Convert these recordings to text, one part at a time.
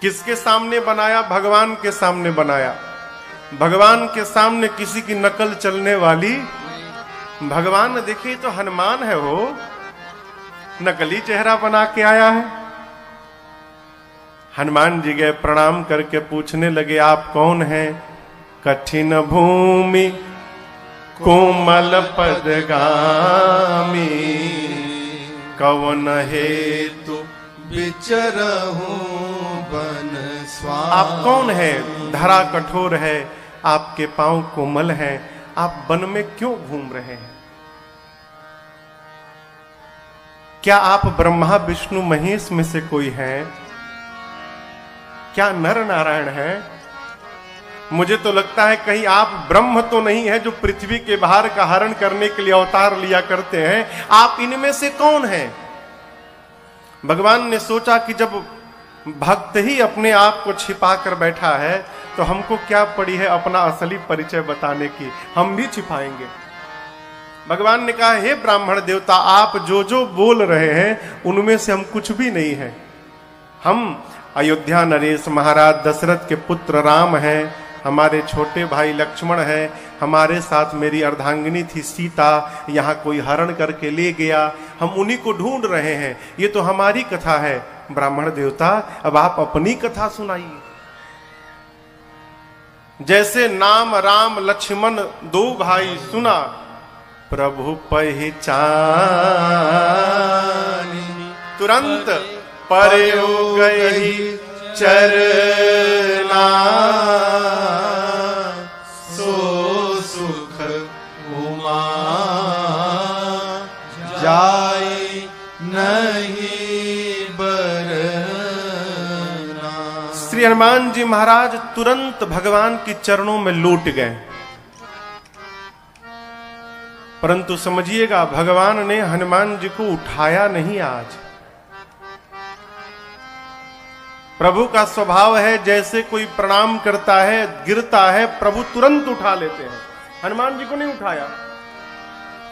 किसके सामने बनाया? भगवान के सामने बनाया। भगवान के सामने किसी की नकल चलने वाली। भगवान देखिए तो हनुमान है, वो नकली चेहरा बना के आया है। हनुमान जी गए, प्रणाम करके पूछने लगे, आप कौन हैं? कठिन भूमि कोमल पदगामी, कवन हेतु विचरहु बन स्वामी। आप कौन है? धरा कठोर है, आपके पांव कोमल हैं, आप वन में क्यों घूम रहे हैं? क्या आप ब्रह्मा विष्णु महेश में से कोई हैं? क्या नर नारायण हैं? मुझे तो लगता है कहीं आप ब्रह्म तो नहीं है जो पृथ्वी के बाहर का हरण करने के लिए अवतार लिया करते हैं। आप इनमें से कौन हैं? भगवान ने सोचा कि जब भक्त ही अपने आप को छिपा कर बैठा है तो हमको क्या पड़ी है अपना असली परिचय बताने की, हम भी छिपाएंगे। भगवान ने कहा, हे ब्राह्मण देवता, आप जो जो बोल रहे हैं उनमें से हम कुछ भी नहीं है। हम अयोध्या नरेश महाराज दशरथ के पुत्र राम हैं, हमारे छोटे भाई लक्ष्मण हैं, हमारे साथ मेरी अर्धांगिनी थी सीता, यहाँ कोई हरण करके ले गया, हम उन्हीं को ढूंढ रहे हैं। ये तो हमारी कथा है। ब्राह्मण देवता, अब आप अपनी कथा सुनाइए। जैसे नाम राम लक्ष्मण दो भाई सुना, प्रभु पहचानी तुरंत परे हो गई चरना, सो सुख उमा जाई नहीं बरना। श्री हनुमान जी महाराज तुरंत भगवान के चरणों में लौट गए। परंतु समझिएगा, भगवान ने हनुमान जी को उठाया नहीं। आज प्रभु का स्वभाव है, जैसे कोई प्रणाम करता है, गिरता है, प्रभु तुरंत उठा लेते हैं। हनुमान जी को नहीं उठाया।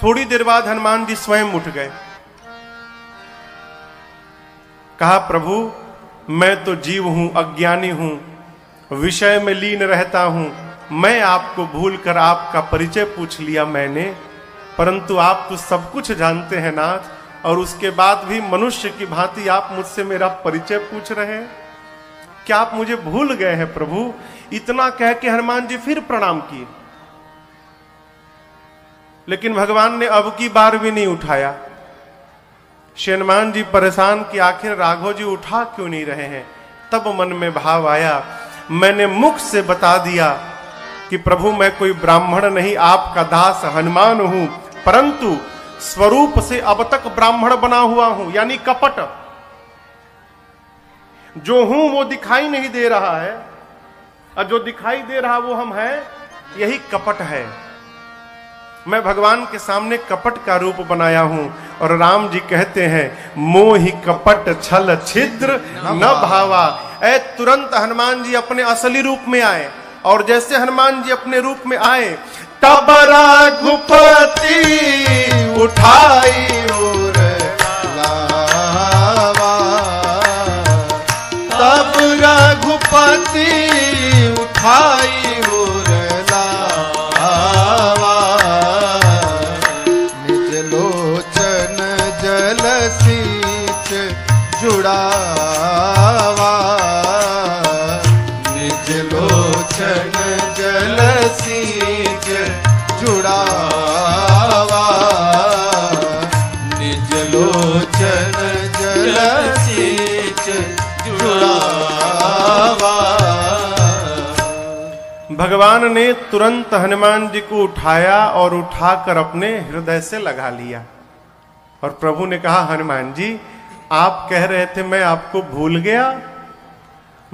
थोड़ी देर बाद हनुमान जी स्वयं उठ गए। कहा, प्रभु मैं तो जीव हूं, अज्ञानी हूं, विषय में लीन रहता हूं, मैं आपको भूलकर आपका परिचय पूछ लिया मैंने, परंतु आप तो सब कुछ जानते हैं नाथ, और उसके बाद भी मनुष्य की भांति आप मुझसे मेरा परिचय पूछ रहे हैं, क्या आप मुझे भूल गए हैं प्रभु? इतना कह के हनुमान जी फिर प्रणाम किए, लेकिन भगवान ने अब की बार भी नहीं उठाया। श्री हनुमान जी परेशान कि आखिर राघव जी उठा क्यों नहीं रहे हैं। तब मन में भाव आया, मैंने मुख से बता दिया कि प्रभु मैं कोई ब्राह्मण नहीं, आपका दास हनुमान हूं, परंतु स्वरूप से अब तक ब्राह्मण बना हुआ हूं, यानी कपट जो हूं वो दिखाई नहीं दे रहा है, और जो दिखाई दे रहा वो हम हैं, यही कपट है। मैं भगवान के सामने कपट का रूप बनाया हूं। और राम जी कहते हैं, मोहि कपट छल छिद्र न भावा। ऐ तुरंत हनुमान जी अपने असली रूप में आए, और जैसे हनुमान जी अपने रूप में आए, तब रघुपति उठाई उठाई और लावा, निज लोचन जल सींच जुड़ावा, निज लोचन जल सींच जुड़ावा, निज लोचन जल सींच जुड़ावा। भगवान ने तुरंत हनुमान जी को उठाया और उठाकर अपने हृदय से लगा लिया। और प्रभु ने कहा, हनुमान जी आप कह रहे थे मैं आपको भूल गया,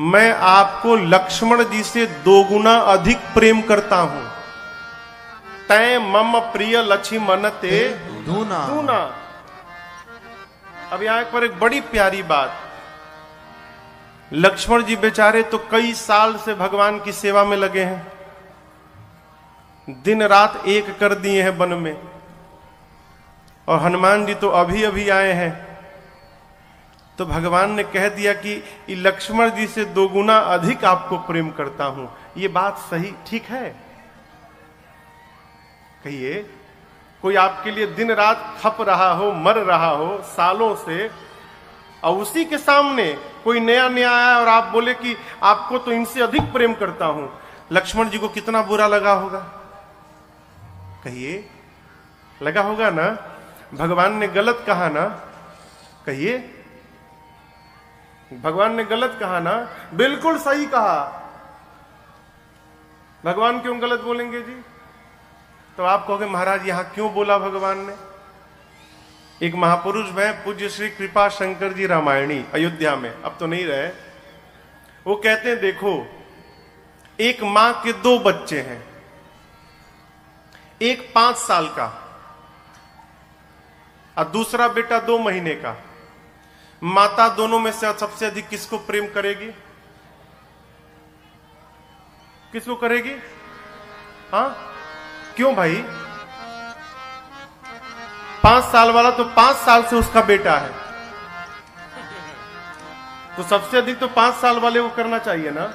मैं आपको लक्ष्मण जी से 2 गुना अधिक प्रेम करता हूं। तय मम प्रिय लक्ष्मण ते दूना। अब यहां पर एक बड़ी प्यारी बात, लक्ष्मण जी बेचारे तो कई साल से भगवान की सेवा में लगे हैं, दिन रात एक कर दिए हैं वन में, और हनुमान जी तो अभी अभी आए हैं। तो भगवान ने कह दिया कि लक्ष्मण जी से 2 गुना अधिक आपको प्रेम करता हूं। ये बात सही ठीक है? कहिए, कोई आपके लिए दिन रात खप रहा हो, मर रहा हो सालों से, और उसी के सामने कोई नया नया आया और आप बोले कि आपको तो इनसे अधिक प्रेम करता हूं, लक्ष्मण जी को कितना बुरा लगा होगा? कहिए, लगा होगा ना? भगवान ने गलत कहा ना? कहिए, भगवान ने गलत कहा ना? बिल्कुल सही कहा। भगवान क्यों गलत बोलेंगे जी? तो आप कहोगे महाराज यहां क्यों बोला भगवान ने? एक महापुरुष है पूज्य श्री कृपाशंकर जी रामायणी, अयोध्या में, अब तो नहीं रहे, वो कहते हैं देखो, एक मां के 2 बच्चे हैं, एक 5 साल का और दूसरा बेटा 2 महीने का। माता दोनों में से सबसे अधिक किसको प्रेम करेगी? किसको करेगी? हाँ, क्यों भाई? 5 साल वाला तो 5 साल से उसका बेटा है, तो सबसे अधिक तो 5 साल वाले को करना चाहिए ना।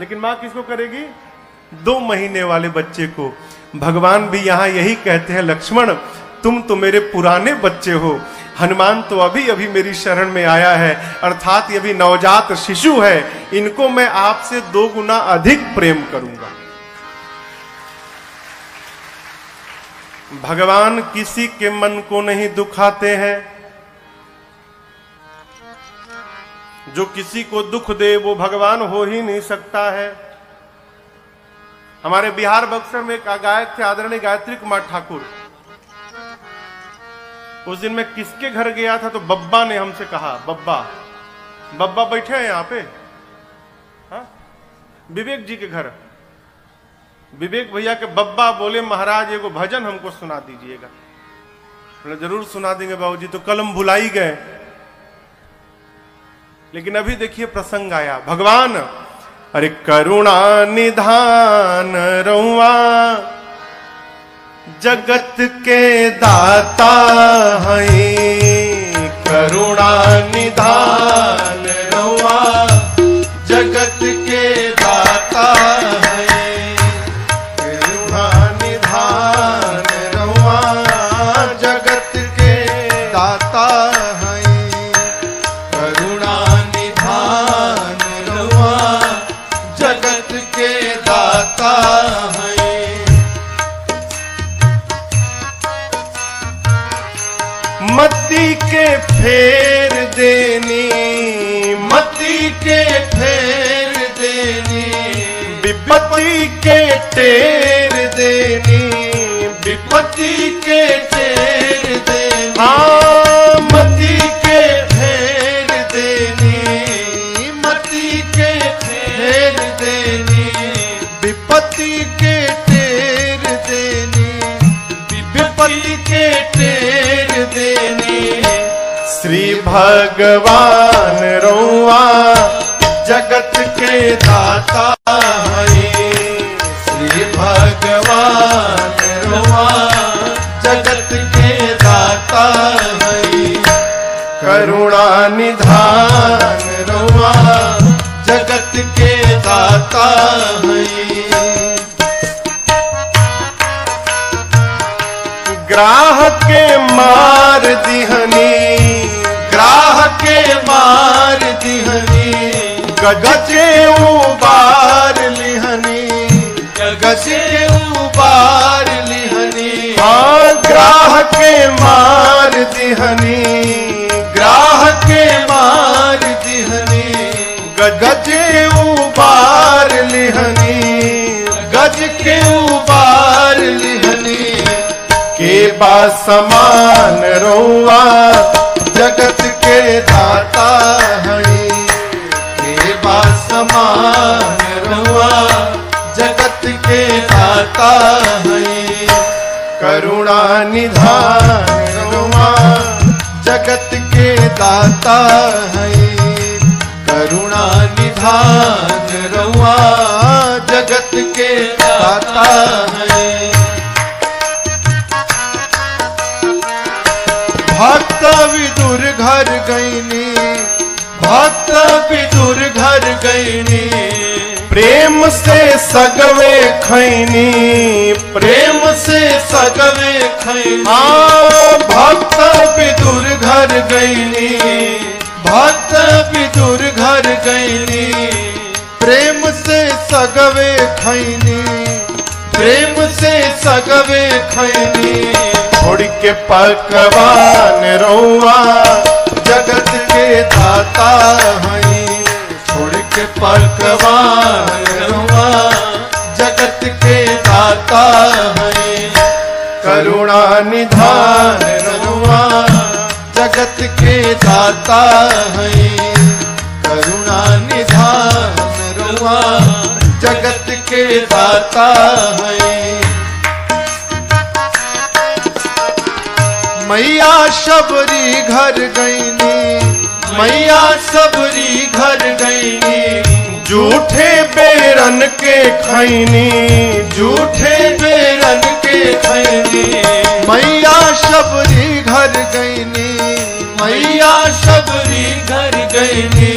लेकिन मां किसको करेगी? 2 महीने वाले बच्चे को। भगवान भी यहां यही कहते हैं, लक्ष्मण तुम तो मेरे पुराने बच्चे हो, हनुमान तो अभी अभी मेरी शरण में आया है, अर्थात ये भी नवजात शिशु है, इनको मैं आपसे 2 गुना अधिक प्रेम करूंगा। भगवान किसी के मन को नहीं दुखाते हैं। जो किसी को दुख दे वो भगवान हो ही नहीं सकता है। हमारे बिहार बक्सर में एक गायक थे आदरणीय गायत्री कुमार ठाकुर। उस दिन मैं किसके घर गया था तो बब्बा ने हमसे कहा, बब्बा बैठे हैं यहाँ पे, हा? विवेक जी के घर, विवेक भैया के बब्बा बोले महाराज एगो भजन हमको सुना दीजिएगा। बोले जरूर सुना देंगे बाबूजी। तो कलम भुलाई गए, लेकिन अभी देखिए प्रसंग आया भगवान। अरे करुणा निधान रउआ जगत के दाता है, करुणा निधान रउआ जगत के दाता है, करुणा निधान रउआ जगत के दाता है, करुणा निधान रउआ जगत के दाता है। मती के फेर देनी, मती के फेर देनी, विपत्ति के टेर देनी, विपत्ति के टेर देनी, हाँ मती के फेर देनी, मती के फेर देनी, विपत्ति के टेर देनी, विपत्ति के टेर देनी। श्री भगवान रउआ जगत के दाता है, श्री भगवान रउआ जगत के दाता है, करुणा निधान रउआ जगत के दाता है। ग्राह के मार दिहनी, ग्राह के मार दिहनी, गगचे उबार लिहनी, गगचे उबार लिहनी, हाँ ग्राह के मार दिहनी, ग्राह के मार दिहनी, गगचे उबार लिहनी, गज के उबार लिहनी। केबा समान रउआ जगत के दाता है, केबा समान रउआ जगत के दाता है, करुणा निधान रउआ जगत के दाता है, करुणा निधान रउआ जगत के दाता है। भक्त विदुर घर गईनी, खैनी प्रेम से सगवे खैनी प्रेम से सगवे खैनी भक्त पितुर घर गैनी भक्त पितुर घर गैनी प्रेम से सगवे खैनी प्रेम से सगवे खैनी छोड़ के पकवान रौआ जगत के दाता है छोड़ के पकवान रौआ जगत के दाता है करुणा निधान रौआ जगत के दाता है करुणा निधान रौआ जगत के दाता है मैया सबरी घर गईनी मैया सबरी घर गईनी झूठे बेरन के खैनी झूठे बेरन के खैनी मैया सबरी घर गईनी मैया सबरी घर गईनी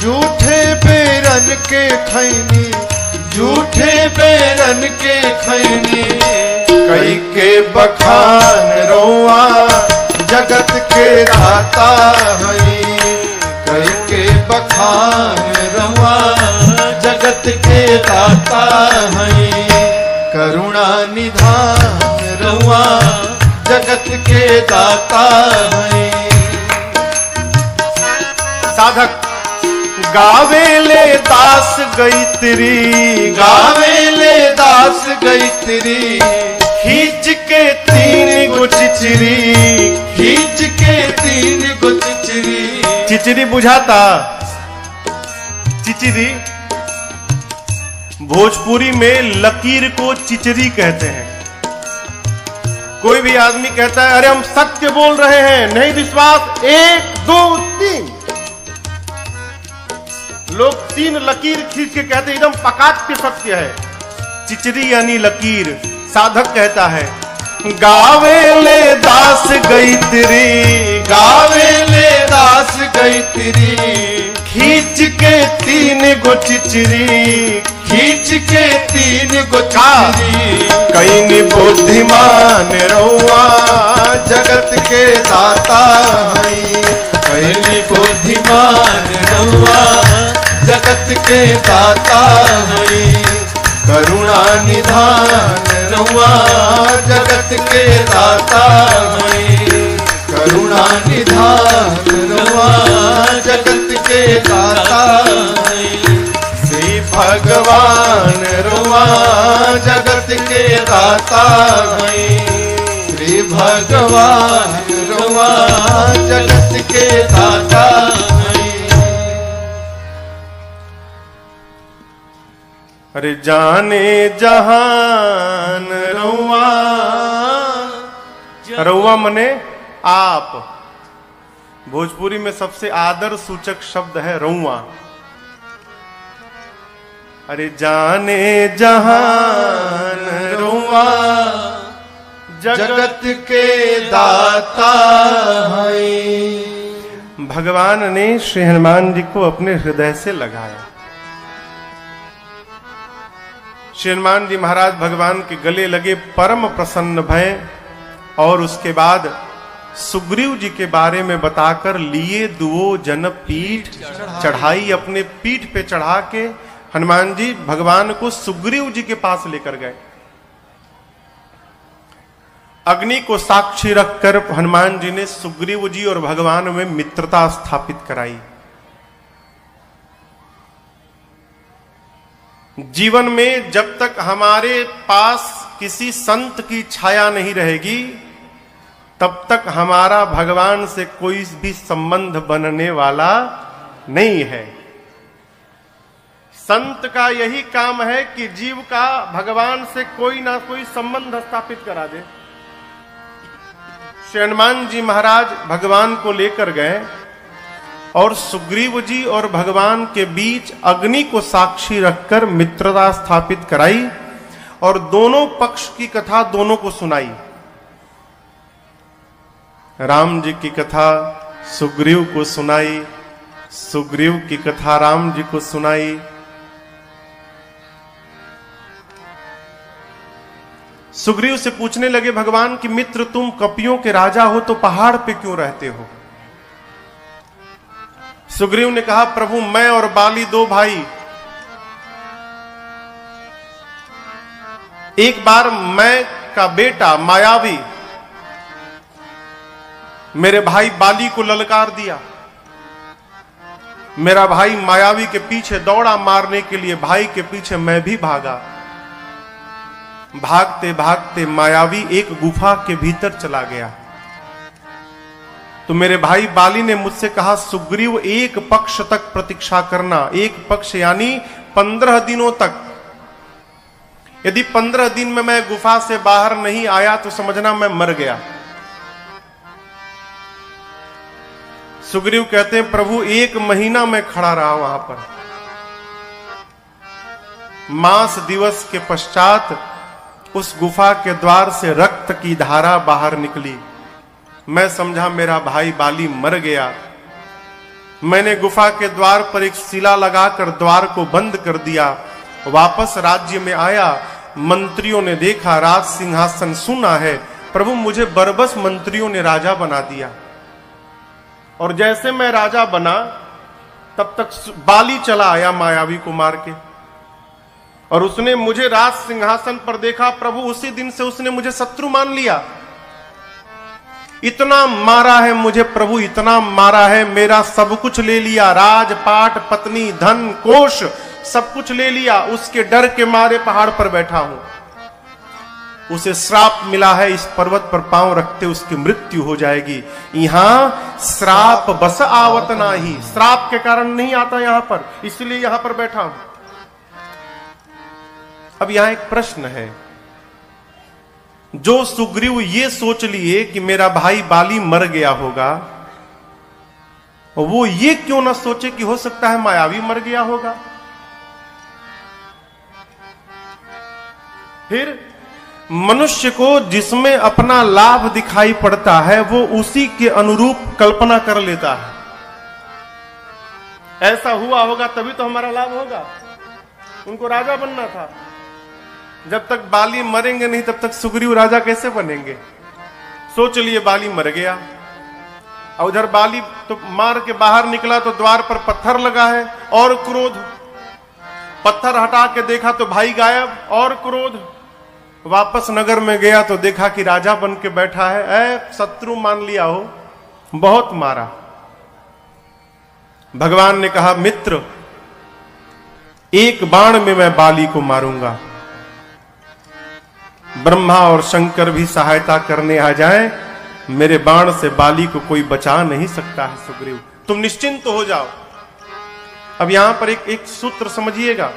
झूठे बेरन के खैनी झूठे बेरन के खैनी कई के बखान रौआ जगत के दाता है कई के बखान रौआ जगत के दाता है करुणा निधान रौआ जगत के दाता है साधक गावेले दास गायत्री गावेले दास गायत्री खींच के तीन गो चिचरी खींच के तीन गो चिचरी चिचरी बुझाता चिचरी भोजपुरी में लकीर को चिचरी कहते हैं। कोई भी आदमी कहता है अरे हम सत्य बोल रहे हैं नहीं विश्वास 1 2 3 लोग 3 लकीर खींच के कहते एकदम पकाट के सत्य है। चिचरी यानी लकीर। साधक कहता है गावेले दास गायत्री गावेले दास गायत्री खींच के तीन गो चिचरी खींच के तीन गो चिचरी कहीं बुद्धिमान रौआ जगत के दाता है कहीं बुद्धिमान रौआ जगत के दाता है करुणा निधान रौआ जगत के दाता है करुणा निधान रौआ जगत के दाता है श्री भगवान रौआ जगत के दाता है श्री भगवान रौआ जगत के दाता है। अरे जाने जहान रौआ रौआ मने आप। भोजपुरी में सबसे आदर सूचक शब्द है रौआ। अरे जाने जहान रौआ जगत के दाता है। भगवान ने श्री हनुमान जी को अपने हृदय से लगाया। श्री हनुमान जी महाराज भगवान के गले लगे, परम प्रसन्न भये और उसके बाद सुग्रीव जी के बारे में बताकर लिए दुओ जन पीठ चढ़ाई। अपने पीठ पे चढ़ा के हनुमान जी भगवान को सुग्रीव जी के पास लेकर गए। अग्नि को साक्षी रखकर हनुमान जी ने सुग्रीव जी और भगवान में मित्रता स्थापित कराई। जीवन में जब तक हमारे पास किसी संत की छाया नहीं रहेगी तब तक हमारा भगवान से कोई भी संबंध बनने वाला नहीं है। संत का यही काम है कि जीव का भगवान से कोई ना कोई संबंध स्थापित करा दे। श्री हनुमान जी महाराज भगवान को लेकर गए और सुग्रीव जी और भगवान के बीच अग्नि को साक्षी रखकर मित्रता स्थापित कराई और दोनों पक्ष की कथा दोनों को सुनाई। राम जी की कथा सुग्रीव को सुनाई, सुग्रीव की कथा राम जी को सुनाई। सुग्रीव से पूछने लगे भगवान कि मित्र तुम कपियों के राजा हो तो पहाड़ पे क्यों रहते हो। सुग्रीव ने कहा प्रभु मैं और बाली दो भाई, एक बार मैं का बेटा मायावी मेरे भाई बाली को ललकार दिया, मेरा भाई मायावी के पीछे दौड़ा मारने के लिए, भाई के पीछे मैं भी भागा। भागते भागते मायावी एक गुफा के भीतर चला गया तो मेरे भाई बाली ने मुझसे कहा सुग्रीव एक पक्ष तक प्रतीक्षा करना, एक पक्ष यानी 15 दिनों तक। यदि 15 दिन में मैं गुफा से बाहर नहीं आया तो समझना मैं मर गया। सुग्रीव कहते हैं प्रभु 1 महीना मैं खड़ा रहा वहां पर। मास दिवस के पश्चात उस गुफा के द्वार से रक्त की धारा बाहर निकली। मैं समझा मेरा भाई बाली मर गया। मैंने गुफा के द्वार पर एक शिला लगाकर द्वार को बंद कर दिया। वापस राज्य में आया, मंत्रियों ने देखा राज सिंहासन सुना है, प्रभु मुझे बरबस मंत्रियों ने राजा बना दिया। और जैसे मैं राजा बना तब तक बाली चला आया मायावी को मार के, और उसने मुझे राज सिंहासन पर देखा, प्रभु उसी दिन से उसने मुझे शत्रु मान लिया। इतना मारा है मुझे प्रभु, इतना मारा है, मेरा सब कुछ ले लिया, राज पाट पत्नी धन कोष सब कुछ ले लिया। उसके डर के मारे पहाड़ पर बैठा हूं। उसे श्राप मिला है इस पर्वत पर पांव रखते उसकी मृत्यु हो जाएगी। यहां श्राप बस आवत नाही, श्राप के कारण नहीं आता यहां पर, इसलिए यहां पर बैठा हूं। अब यहां एक प्रश्न है, जो सुग्रीव ये सोच लिए कि मेरा भाई बाली मर गया होगा, वो ये क्यों ना सोचे कि हो सकता है मायावी मर गया होगा। फिर मनुष्य को जिसमें अपना लाभ दिखाई पड़ता है वो उसी के अनुरूप कल्पना कर लेता है। ऐसा हुआ होगा तभी तो हमारा लाभ होगा, उनको राजा बनना था। जब तक बाली मरेंगे नहीं तब तक सुग्रीव राजा कैसे बनेंगे। सोच लिए बाली मर गया, और उधर बाली तो मार के बाहर निकला तो द्वार पर पत्थर लगा है और क्रोध। पत्थर हटा के देखा तो भाई गायब और क्रोध। वापस नगर में गया तो देखा कि राजा बन के बैठा है। शत्रु मान लिया हो, बहुत मारा। भगवान ने कहा मित्र 1 बाण में मैं बाली को मारूंगा। ब्रह्मा और शंकर भी सहायता करने आ जाएं, मेरे बाण से बाली को कोई बचा नहीं सकता है। सुग्रीव तुम निश्चिंत हो जाओ। अब यहां पर एक सूत्र समझिएगा,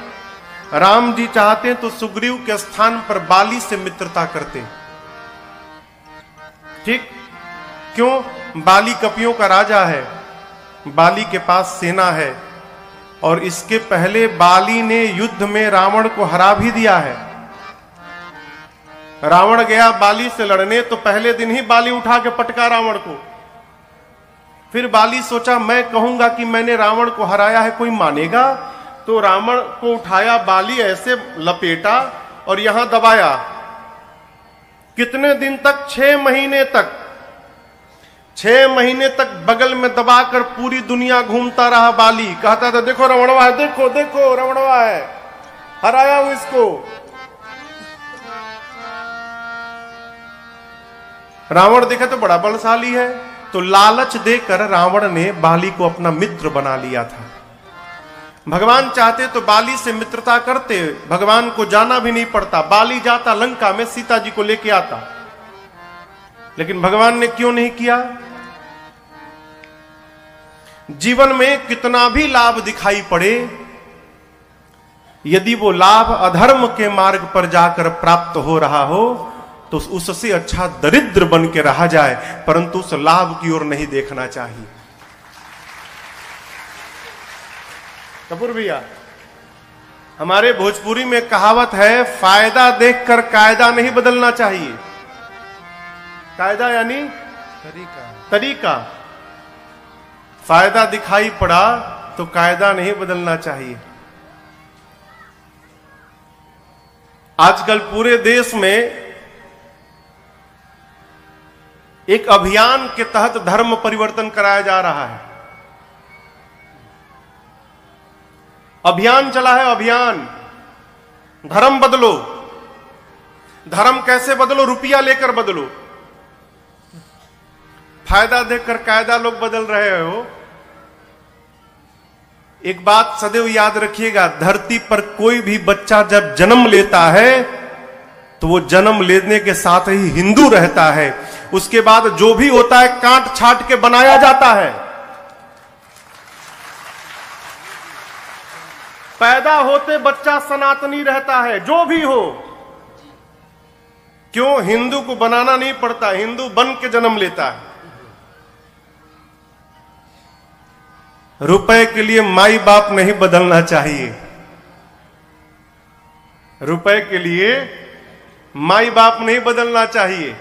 राम जी चाहते हैं तो सुग्रीव के स्थान पर बाली से मित्रता करते हैं। ठीक, क्यों? बाली कपियों का राजा है, बाली के पास सेना है, और इसके पहले बाली ने युद्ध में रावण को हरा भी दिया है। रावण गया बाली से लड़ने तो पहले दिन ही बाली उठा के पटका रावण को। फिर बाली सोचा मैं कहूंगा कि मैंने रावण को हराया है, कोई मानेगा? तो रावण को उठाया बाली, ऐसे लपेटा और यहां दबाया। कितने दिन तक? 6 महीने तक। 6 महीने तक बगल में दबाकर पूरी दुनिया घूमता रहा बाली। कहता था देखो रावणवा है, देखो देखो रावणवा है, हराया हूं इसको। रावण देखा तो बड़ा बलशाली है, तो लालच देकर रावण ने बाली को अपना मित्र बना लिया था। भगवान चाहते तो बाली से मित्रता करते, भगवान को जाना भी नहीं पड़ता। बाली जाता लंका में, सीता जी को लेके आता। लेकिन भगवान ने क्यों नहीं किया? जीवन में कितना भी लाभ दिखाई पड़े, यदि वो लाभ अधर्म के मार्ग पर जाकर प्राप्त हो रहा हो तो उससे अच्छा दरिद्र बन के रहा जाए, परंतु उस लाभ की ओर नहीं देखना चाहिए। कपूर भैया, हमारे भोजपुरी में कहावत है फायदा देखकर कायदा नहीं बदलना चाहिए। कायदा यानी तरीका। फायदा दिखाई पड़ा तो कायदा नहीं बदलना चाहिए। आजकल पूरे देश में एक अभियान के तहत धर्म परिवर्तन कराया जा रहा है। अभियान चला है, अभियान धर्म बदलो। धर्म कैसे बदलो? रुपया लेकर बदलो। फायदा देखकर कायदा लोग बदल रहे हो। एक बात सदैव याद रखिएगा, धरती पर कोई भी बच्चा जब जन्म लेता है तो वो जन्म लेने के साथ ही हिंदू रहता है। उसके बाद जो भी होता है काट छाट के बनाया जाता है। पैदा होते बच्चा सनातनी रहता है, जो भी हो। क्यों? हिंदू को बनाना नहीं पड़ता, हिंदू बन के जन्म लेता है। रुपए के लिए माई बाप नहीं बदलना चाहिए। रुपए के लिए माई बाप नहीं बदलना चाहिए।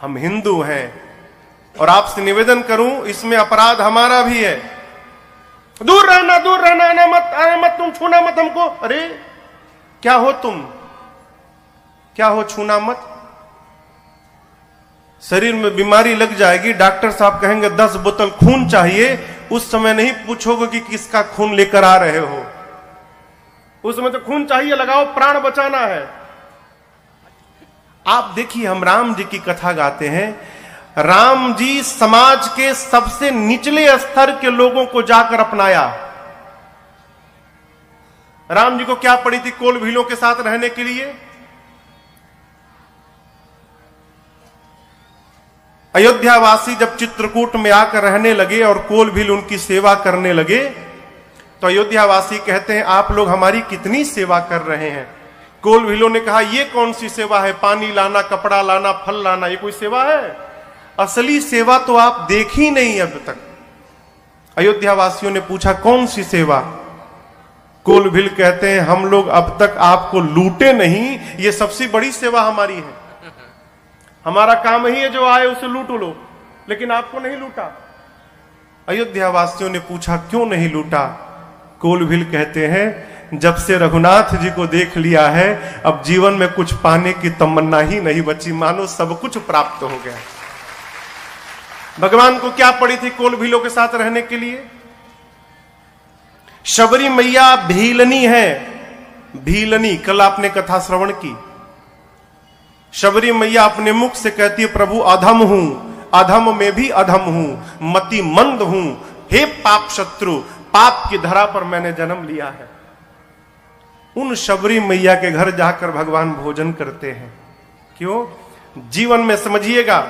हम हिंदू हैं और आपसे निवेदन करूं, इसमें अपराध हमारा भी है। दूर रहना, आना मत तुम, छूना मत हमको। अरे क्या हो तुम? क्या हो? छूना मत? शरीर में बीमारी लग जाएगी, डॉक्टर साहब कहेंगे 10 बोतल खून चाहिए, उस समय नहीं पूछोगे कि किसका खून लेकर आ रहे हो। उस समय तो खून चाहिए, लगाओ, प्राण बचाना है। आप देखिए, हम राम जी की कथा गाते हैं। राम जी समाज के सबसे निचले स्तर के लोगों को जाकर अपनाया। राम जी को क्या पड़ी थी कोल भीलों के साथ रहने के लिए? अयोध्यावासी जब चित्रकूट में आकर रहने लगे और कोल भील उनकी सेवा करने लगे तो अयोध्यावासी कहते हैं, आप लोग हमारी कितनी सेवा कर रहे हैं। कोल भीलों ने कहा, ये कौन सी सेवा है? पानी लाना, कपड़ा लाना, फल लाना, ये कोई सेवा है? असली सेवा तो आप देखी नहीं अब तक। अयोध्यावासियों ने पूछा, कौन सी सेवा? कोल भील कहते हैं, हम लोग अब तक आपको लूटे नहीं, ये सबसे बड़ी सेवा हमारी है। हमारा काम ही है, जो आए उसे लूट लो, लेकिन आपको नहीं लूटा। अयोध्यावासियों ने पूछा, क्यों नहीं लूटा? कोलभील कहते हैं, जब से रघुनाथ जी को देख लिया है, अब जीवन में कुछ पाने की तमन्ना ही नहीं बची, मानो सब कुछ प्राप्त हो गया। भगवान को क्या पड़ी थी कोलभीलों के साथ रहने के लिए? शबरी मैया भीलनी है, भीलनी। कल आपने कथा श्रवण की। शबरी मैया अपने मुख से कहती है, प्रभु अधम हूं, अधम में भी अधम हूं, मति मंद हूं, हे पाप शत्रु, पाप की धरा पर मैंने जन्म लिया है। उन शबरी मैया के घर जाकर भगवान भोजन करते हैं। क्यों? जीवन में समझिएगा,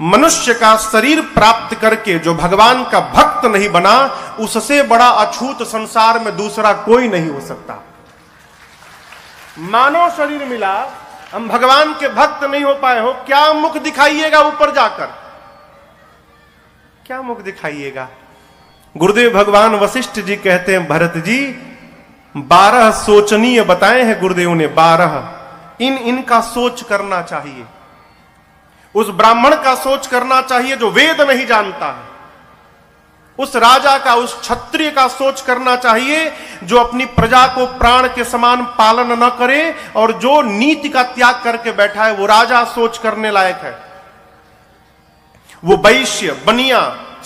मनुष्य का शरीर प्राप्त करके जो भगवान का भक्त नहीं बना, उससे बड़ा अछूत संसार में दूसरा कोई नहीं हो सकता। मानव शरीर मिला, हम भगवान के भक्त नहीं हो पाए हो। क्या मुख दिखाइएगा ऊपर जाकर? क्या मुख दिखाइएगा? गुरुदेव भगवान वशिष्ठ जी कहते हैं, भरत जी 12 सोचनीय बताए हैं गुरुदेव ने, 12। इनका सोच करना चाहिए। उस ब्राह्मण का सोच करना चाहिए जो वेद नहीं जानता है। उस राजा का, उस क्षत्रिय का सोच करना चाहिए जो अपनी प्रजा को प्राण के समान पालन न करे और जो नीति का त्याग करके बैठा है, वो राजा सोच करने लायक है। वो वैश्य, बनिया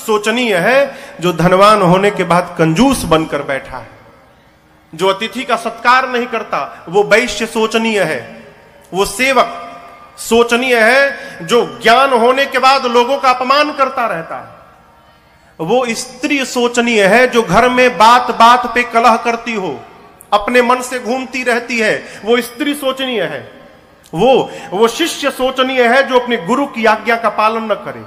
सोचनीय है जो धनवान होने के बाद कंजूस बनकर बैठा है, जो अतिथि का सत्कार नहीं करता, वो वैश्य सोचनीय है। वो सेवक सोचनीय है जो ज्ञान होने के बाद लोगों का अपमान करता रहता है। वो स्त्री सोचनीय है जो घर में बात बात पे कलह करती हो, अपने मन से घूमती रहती है, वो स्त्री सोचनीय है। वो शिष्य सोचनीय है जो अपने गुरु की आज्ञा का पालन न करे।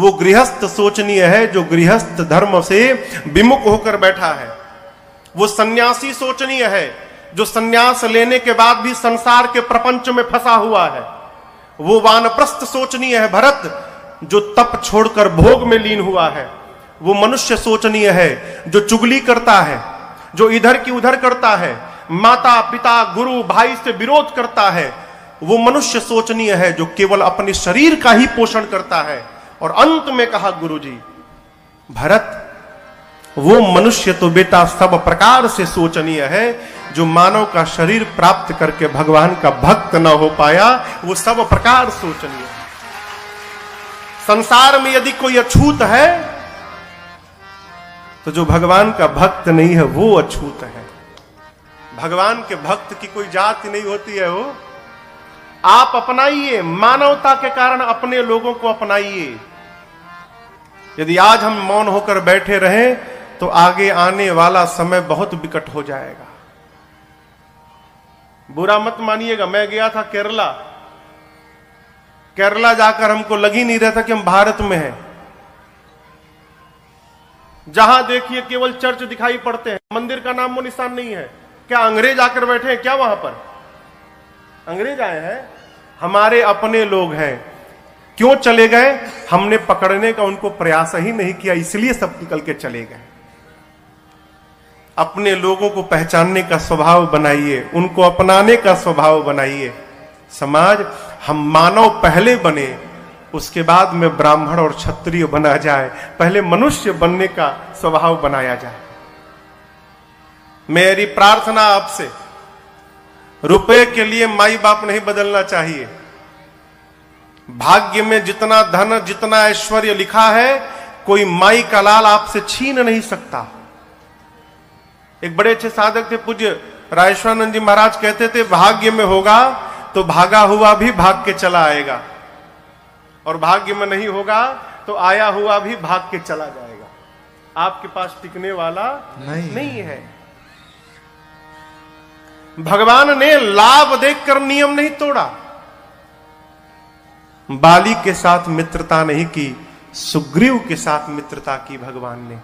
वो गृहस्थ सोचनीय है जो गृहस्थ धर्म से विमुख होकर बैठा है। वो सन्यासी सोचनीय है जो सन्यास लेने के बाद भी संसार के प्रपंच में फंसा हुआ है। वो वानप्रस्थ सोचनीय है भरत जो तप छोड़कर भोग में लीन हुआ है। वो मनुष्य सोचनीय है जो चुगली करता है, जो इधर की उधर करता है, माता पिता गुरु भाई से विरोध करता है। वो मनुष्य सोचनीय है जो केवल अपने शरीर का ही पोषण करता है। और अंत में कहा गुरुजी, भरत, वो मनुष्य तो बेटा सब प्रकार से सोचनीय है जो मानव का शरीर प्राप्त करके भगवान का भक्त न हो पाया, वो सब प्रकार सोचनीय है। संसार में यदि कोई अछूत है तो जो भगवान का भक्त नहीं है वो अछूत है। भगवान के भक्त की कोई जाति नहीं होती है। वो आप अपनाइए, मानवता के कारण अपने लोगों को अपनाइए। यदि आज हम मौन होकर बैठे रहें तो आगे आने वाला समय बहुत विकट हो जाएगा। बुरा मत मानिएगा, मैं गया था केरला। केरला जाकर हमको लग ही नहीं रहा था कि हम भारत में हैं। जहां देखिए केवल चर्च दिखाई पड़ते हैं, मंदिर का नामो निशान नहीं है। क्या अंग्रेज आकर बैठे हैं क्या वहां पर? अंग्रेज आए हैं, हमारे अपने लोग हैं। क्यों चले गए? हमने पकड़ने का उनको प्रयास ही नहीं किया, इसलिए सब निकल के चले गए। अपने लोगों को पहचानने का स्वभाव बनाइए, उनको अपनाने का स्वभाव बनाइए। समाज, हम मानव पहले बने, उसके बाद में ब्राह्मण और क्षत्रिय बना जाए। पहले मनुष्य बनने का स्वभाव बनाया जाए। मेरी प्रार्थना आपसे, रुपए के लिए माई बाप नहीं बदलना चाहिए। भाग्य में जितना धन, जितना ऐश्वर्य लिखा है, कोई माई का लाल आपसे छीन नहीं सकता। एक बड़े अच्छे साधक थे पूज्य रायश्वानंद जी महाराज, कहते थे भाग्य में होगा तो भागा हुआ भी भाग के चला आएगा, और भाग्य में नहीं होगा तो आया हुआ भी भाग के चला जाएगा। आपके पास टिकने वाला नहीं है। भगवान ने लाभ देखकर नियम नहीं तोड़ा, बाली के साथ मित्रता नहीं की, सुग्रीव के साथ मित्रता की। भगवान ने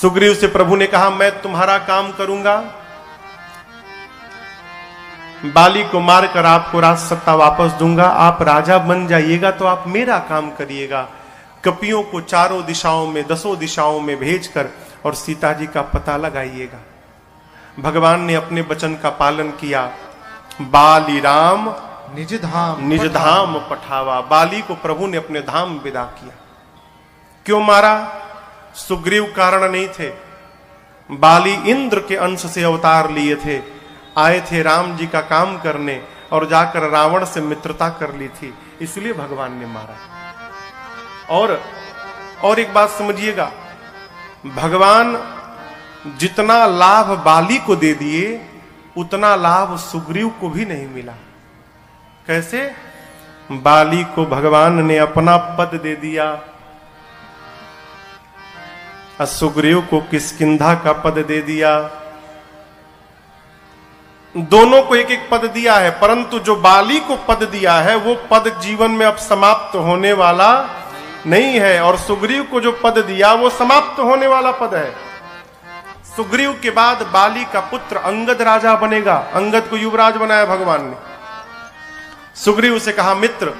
सुग्रीव से, प्रभु ने कहा मैं तुम्हारा काम करूंगा, बाली को मारकर आपको राजसत्ता वापस दूंगा, आप राजा बन जाइएगा तो आप मेरा काम करिएगा। कपियों को चारों दिशाओं में, दसों दिशाओं में भेजकर और सीता जी का पता लगाइएगा। भगवान ने अपने वचन का पालन किया। बाली राम निज धाम पठावा। बाली को प्रभु ने अपने धाम विदा किया। क्यों मारा? सुग्रीव कारण नहीं थे। बाली इंद्र के अंश से अवतार लिए थे, आए थे राम जी का काम करने और जाकर रावण से मित्रता कर ली थी, इसलिए भगवान ने मारा। और एक बात समझिएगा, भगवान जितना लाभ बाली को दे दिए उतना लाभ सुग्रीव को भी नहीं मिला। कैसे? बाली को भगवान ने अपना पद दे दिया, सुग्रीव को किष्किंधा का पद दे दिया। दोनों को एक एक पद दिया है, परंतु जो बाली को पद दिया है वो पद जीवन में अब समाप्त होने वाला नहीं है, और सुग्रीव को जो पद दिया वो समाप्त होने वाला पद है। सुग्रीव के बाद बाली का पुत्र अंगद राजा बनेगा। अंगद को युवराज बनाया भगवान ने। सुग्रीव से कहा मित्र,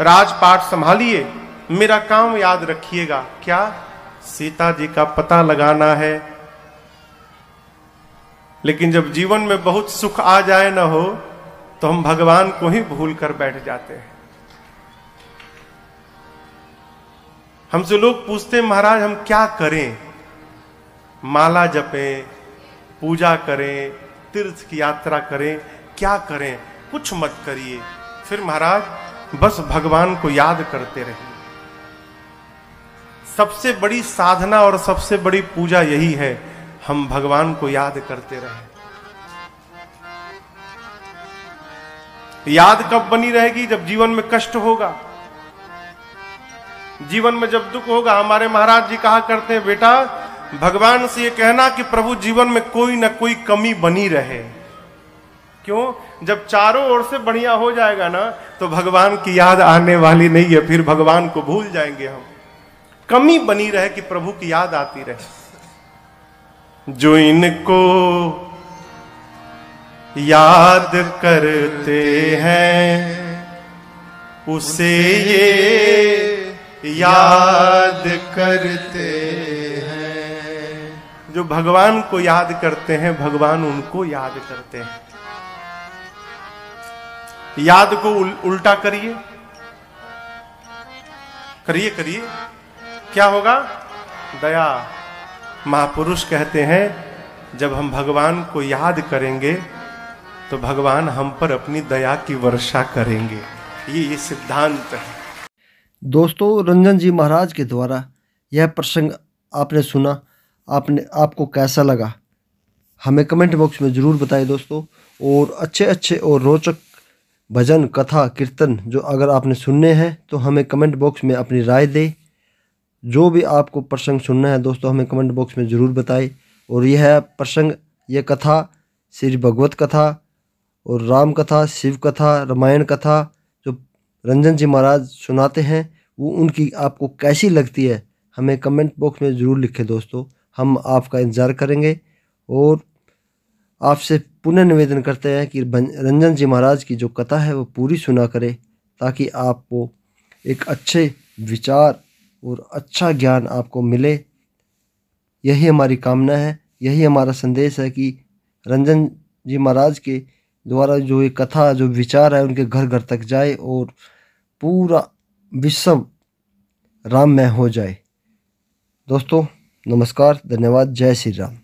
राजपाट संभालिए, मेरा काम याद रखिएगा। क्या? सीता जी का पता लगाना है। लेकिन जब जीवन में बहुत सुख आ जाए ना हो तो हम भगवान को ही भूल कर बैठ जाते हैं। हमसे लोग पूछते महाराज हम क्या करें? माला जपें, पूजा करें, तीर्थ की यात्रा करें, क्या करें? कुछ मत करिए। फिर महाराज बस भगवान को याद करते रहिए। सबसे बड़ी साधना और सबसे बड़ी पूजा यही है, हम भगवान को याद करते रहें। याद कब बनी रहेगी? जब जीवन में कष्ट होगा, जीवन में जब दुख होगा। हमारे महाराज जी कहा करते हैं बेटा भगवान से ये कहना कि प्रभु जीवन में कोई ना कोई कमी बनी रहे। क्यों? जब चारों ओर से बढ़िया हो जाएगा ना तो भगवान की याद आने वाली नहीं है, फिर भगवान को भूल जाएंगे हम। कमी बनी रहे कि प्रभु की याद आती रहे। जो इनको याद करते हैं उसे ये याद करते हैं। जो भगवान को याद करते हैं भगवान उनको याद करते हैं। याद को उल्टा करिए, क्या होगा? दया। महापुरुष कहते हैं जब हम भगवान को याद करेंगे तो भगवान हम पर अपनी दया की वर्षा करेंगे। ये सिद्धांत है। दोस्तों, रंजन जी महाराज के द्वारा यह प्रसंग आपने सुना, आपने आपको कैसा लगा हमें कमेंट बॉक्स में ज़रूर बताएं दोस्तों। और अच्छे अच्छे और रोचक भजन, कथा, कीर्तन जो अगर आपने सुनने हैं तो हमें कमेंट बॉक्स में अपनी राय दें। जो भी आपको प्रसंग सुनना है दोस्तों हमें कमेंट बॉक्स में ज़रूर बताएं। और यह प्रसंग, यह कथा श्री भगवत कथा और राम कथा, शिव कथा, रामायण कथा जो रंजन जी महाराज सुनाते हैं वो उनकी आपको कैसी लगती है हमें कमेंट बॉक्स में ज़रूर लिखें दोस्तों। हम आपका इंतज़ार करेंगे और आपसे पुनः निवेदन करते हैं कि रंजन जी महाराज की जो कथा है वो पूरी सुना करें ताकि आपको एक अच्छे विचार और अच्छा ज्ञान आपको मिले। यही हमारी कामना है, यही हमारा संदेश है कि रंजन जी महाराज के द्वारा जो ये कथा, जो विचार है उनके घर घर तक जाए और पूरा विश्व राममय हो जाए। दोस्तों नमस्कार, धन्यवाद, जय श्री राम।